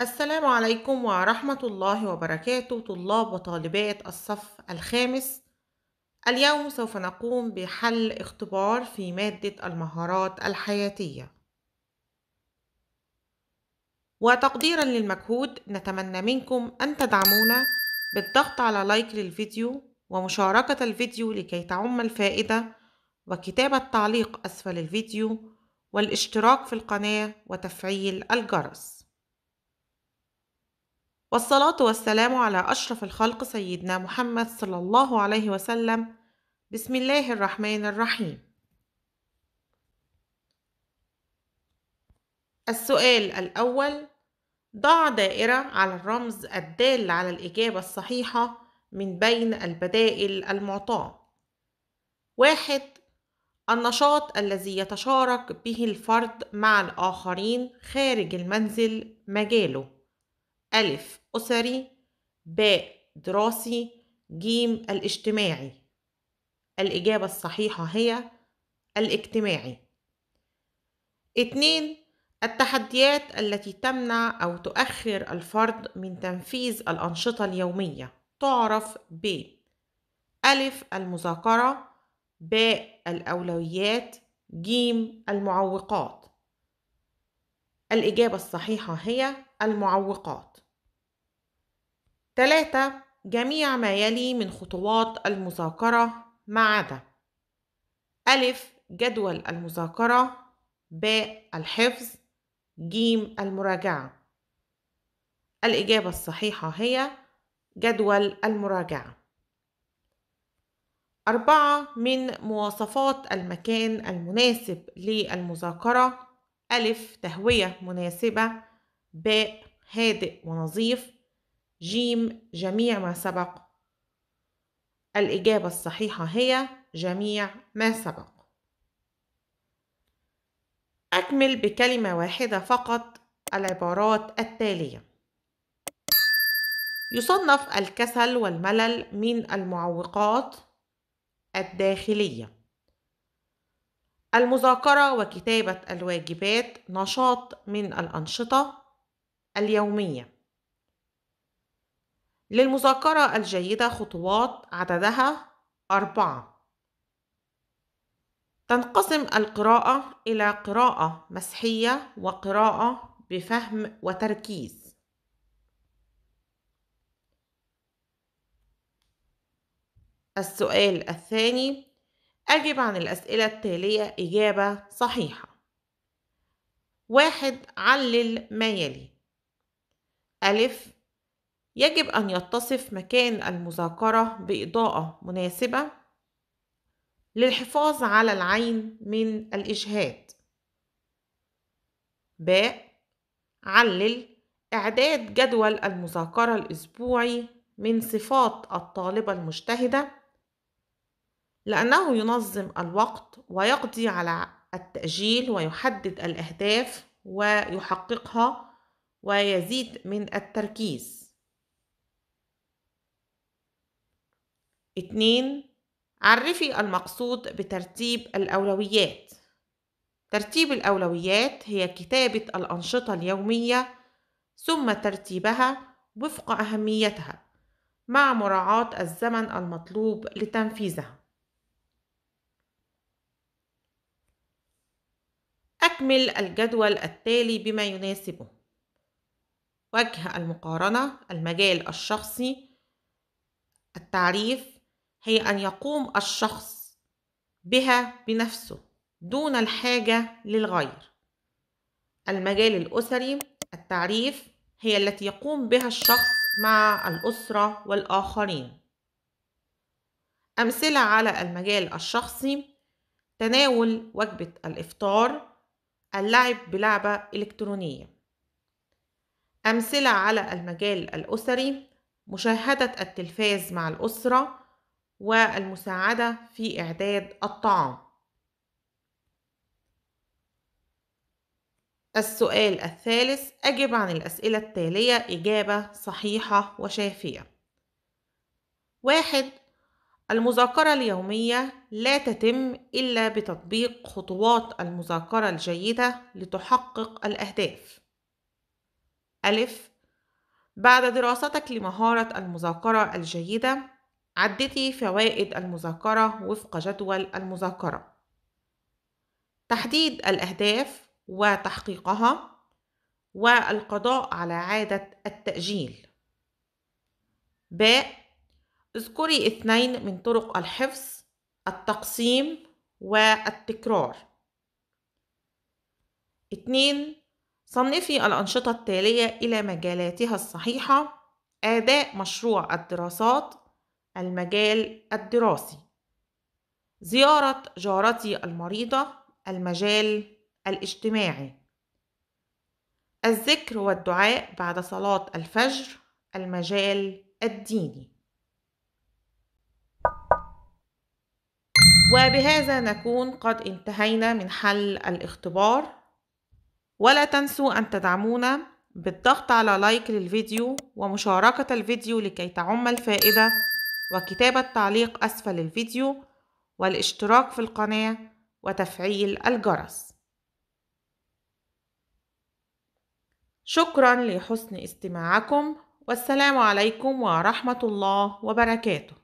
السلام عليكم ورحمة الله وبركاته طلاب وطالبات الصف الخامس. اليوم سوف نقوم بحل اختبار في مادة المهارات الحياتية. وتقديرا للمجهود نتمنى منكم أن تدعمونا بالضغط على لايك للفيديو ومشاركة الفيديو لكي تعم الفائدة، وكتابة تعليق أسفل الفيديو والاشتراك في القناة وتفعيل الجرس. والصلاة والسلام على أشرف الخلق سيدنا محمد صلى الله عليه وسلم. بسم الله الرحمن الرحيم. السؤال الأول: ضع دائرة على الرمز الدال على الإجابة الصحيحة من بين البدائل المعطاة. 1. النشاط الذي يتشارك به الفرد مع الآخرين خارج المنزل مجاله: أ. أسري، ب. دراسي، ج. الاجتماعي. الإجابة الصحيحة هي الاجتماعي. 2. التحديات التي تمنع أو تؤخر الفرد من تنفيذ الأنشطة اليومية تعرف ب. أ. المذاكرة، ب. الأولويات، ج. المعوقات. الإجابة الصحيحة هي المعوقات. 3. جميع ما يلي من خطوات المذاكرة ما عدا: أ. جدول المذاكرة، ب. الحفظ، ج. المراجعة. الإجابة الصحيحة هي جدول المراجعة. 4. من مواصفات المكان المناسب للمذاكرة: أ. تهوية مناسبة، ب. هادئ ونظيف، ج. جميع ما سبق. الإجابة الصحيحة هي جميع ما سبق. أكمل بكلمة واحدة فقط العبارات التالية: يصنف الكسل والملل من المعوقات الداخلية. المذاكرة وكتابة الواجبات نشاط من الأنشطة اليومية. للمذاكرة الجيدة خطوات عددها 4. تنقسم القراءة إلى قراءة مسحية وقراءة بفهم وتركيز. السؤال الثاني: أجب عن الأسئلة التالية إجابة صحيحة. 1. علل ما يلي: أ. يجب أن يتصف مكان المذاكرة بإضاءة مناسبة للحفاظ على العين من الإجهاد. ب. علل إعداد جدول المذاكرة الأسبوعي من صفات الطالبة المجتهدة لأنه ينظم الوقت ويقضي على التأجيل ويحدد الأهداف ويحققها ويزيد من التركيز. 2. عرفي المقصود بترتيب الأولويات. ترتيب الأولويات هي كتابة الأنشطة اليومية ثم ترتيبها وفق أهميتها مع مراعاة الزمن المطلوب لتنفيذها. أكمل الجدول التالي بما يناسبه: وجه المقارنة، المجال الشخصي، التعريف هي أن يقوم الشخص بها بنفسه دون الحاجة للغير. المجال الأسري، التعريف هي التي يقوم بها الشخص مع الأسرة والآخرين. أمثلة على المجال الشخصي: تناول وجبة الإفطار، اللعب بلعبة إلكترونية. أمثلة على المجال الأسري: مشاهدة التلفاز مع الأسرة والمساعدة في إعداد الطعام. السؤال الثالث: أجب عن الأسئلة التالية إجابة صحيحة وشافية. 1. المذاكرة اليومية لا تتم إلا بتطبيق خطوات المذاكرة الجيدة لتحقق الأهداف. ألف، بعد دراستك لمهارة المذاكرة الجيدة عدتي فوائد المذاكرة وفق جدول المذاكرة. تحديد الأهداف وتحقيقها والقضاء على عادة التأجيل. ب، اذكري 2 من طرق الحفظ: التقسيم والتكرار. 2، صنفي الأنشطة التالية إلى مجالاتها الصحيحة: أداء مشروع الدراسات، المجال الدراسي، زيارة جارتي المريضة، المجال الاجتماعي، الذكر والدعاء بعد صلاة الفجر، المجال الديني. وبهذا نكون قد انتهينا من حل الاختبار، ولا تنسوا أن تدعمونا بالضغط على لايك للفيديو ومشاركة الفيديو لكي تعم الفائدة، وكتابة تعليق أسفل الفيديو، والاشتراك في القناة وتفعيل الجرس. شكرا لحسن استماعكم، والسلام عليكم ورحمة الله وبركاته.